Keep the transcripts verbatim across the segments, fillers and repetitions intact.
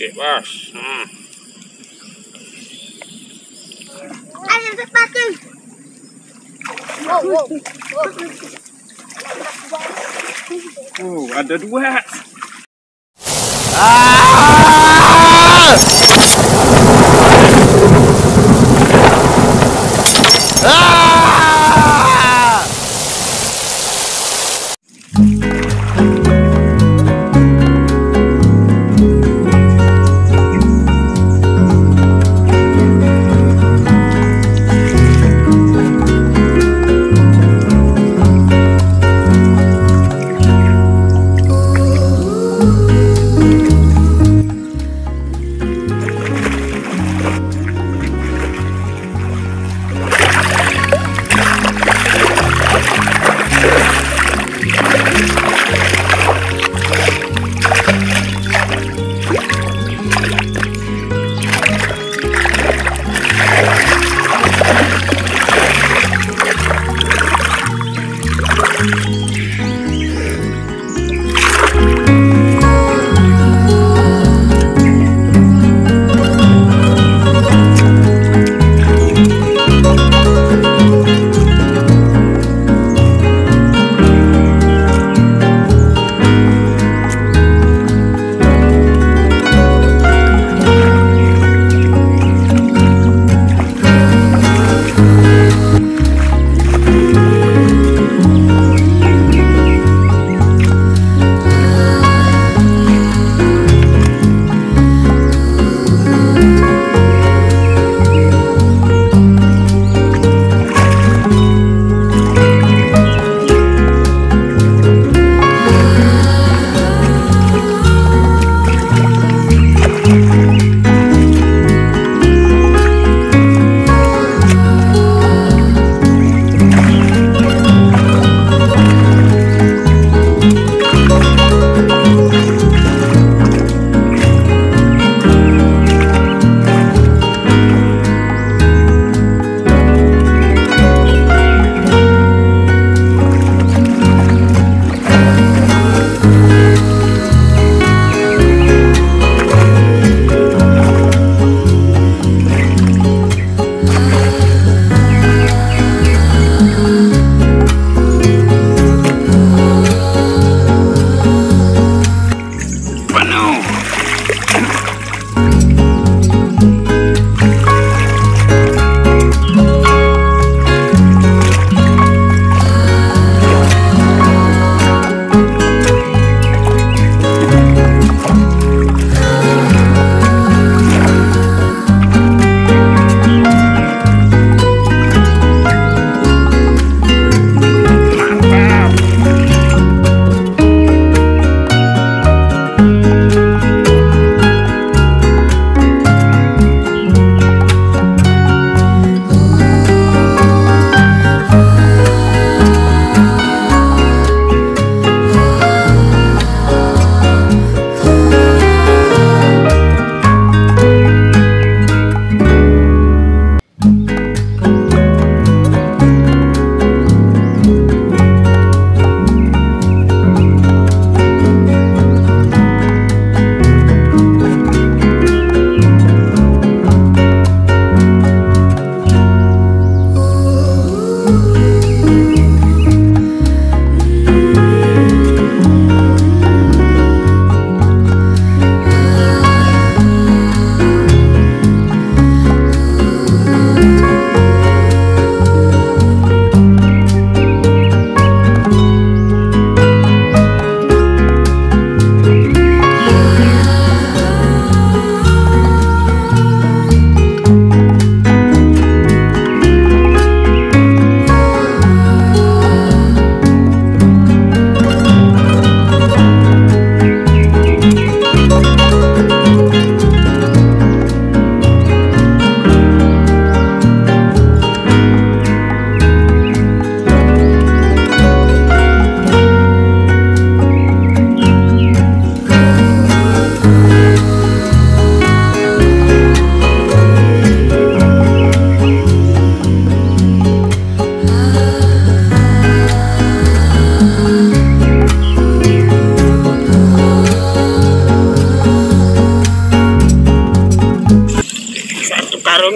bebas. Hmm. Ayo sepatu. Wow, wow, wow. Oh, ada dua. Ah! Ah!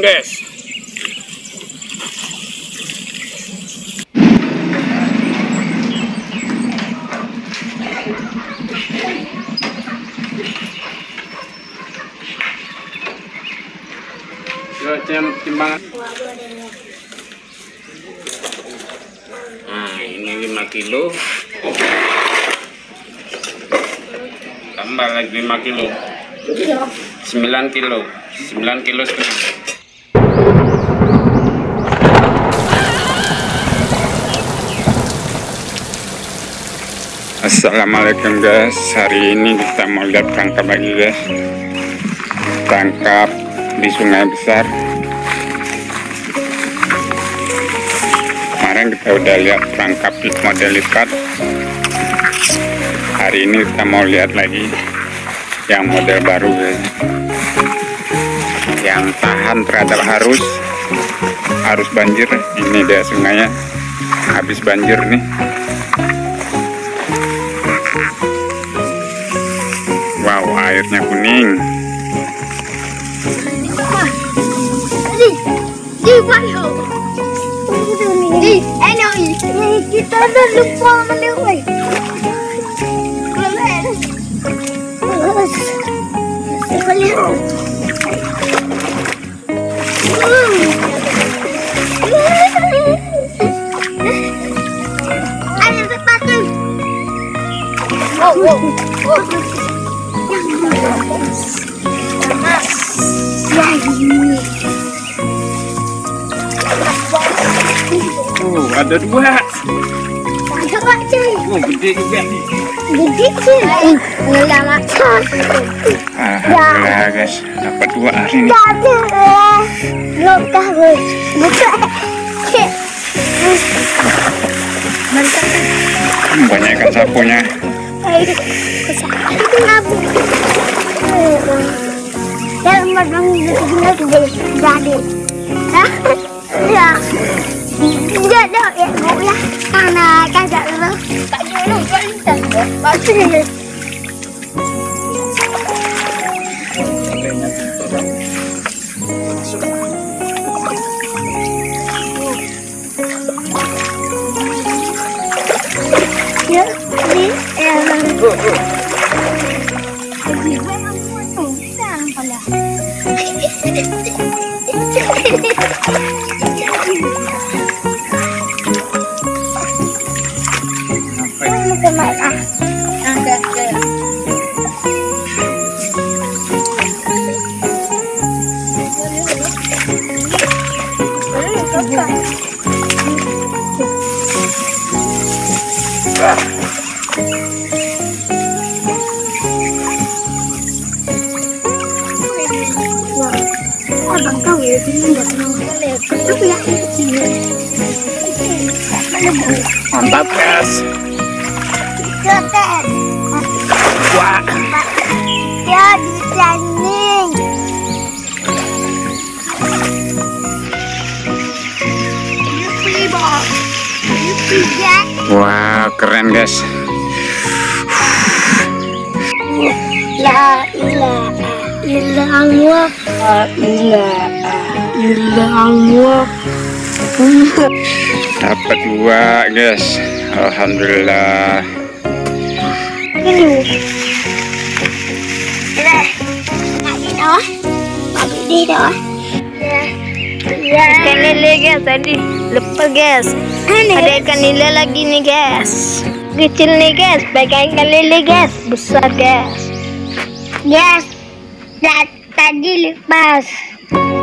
Aman, guys. Yo, timbangan. Nah, ini lima kilo. Tambah lagi lima kilo. sembilan kilo. sembilan kilo setengah. Assalamualaikum guys, hari ini kita mau lihat tangkap lagi guys, tangkap di sungai besar. Kemarin kita udah lihat tangkap model lipat, hari ini kita mau lihat lagi yang model baru guys, yang tahan terhadap arus arus banjir. Ini dia sungainya, habis banjir nih. Wow, airnya kuning. Oh, oh, oh. Oh, ada dua. Ada pak cuy. Oh, gede juga nih. Gede cuy. Nelayan pak. Alhamdulillah guys, dapat dua hari ini. Lokah guys, buka. Mantap. Banyak ikan sapunya. Ya, ini eh mantap guys. Wah. Ya di planning. Wah, keren guys. La ilaha illallah. La ilaha illallah. Dapat dua guys, alhamdulillah. Ikan lele guys, tadi lepas guys. Ada ikan lele lagi nih guys, kecil nih guys, bagai ikan lele guys, besar guys. Guys, tadi lepas.